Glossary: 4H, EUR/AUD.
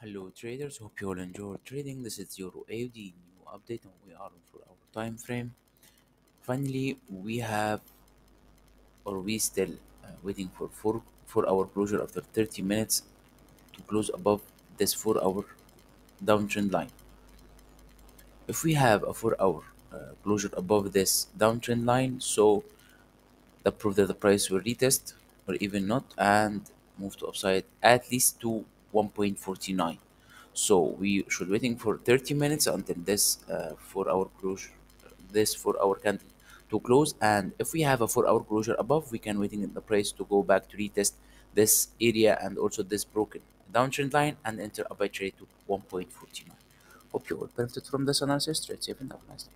Hello traders, hope you all enjoy trading. This is EUR/AUD new update and we are on 4 hour time frame. Finally we have, or we still waiting for 4 hour closure after 30 minutes to close above this 4 hour downtrend line. If we have a 4 hour closure above this downtrend line, so that proves that the price will retest or even not and move to upside at least to 1.49. so we should waiting for 30 minutes until this 4 hour closure, this 4 hour candle to close. And if we have a 4 hour closure above, we can waiting the price to go back to retest this area and also this broken downtrend line and enter a buy trade to 1.49. Hope you all benefited from this analysis. Trade safe and have a nice day.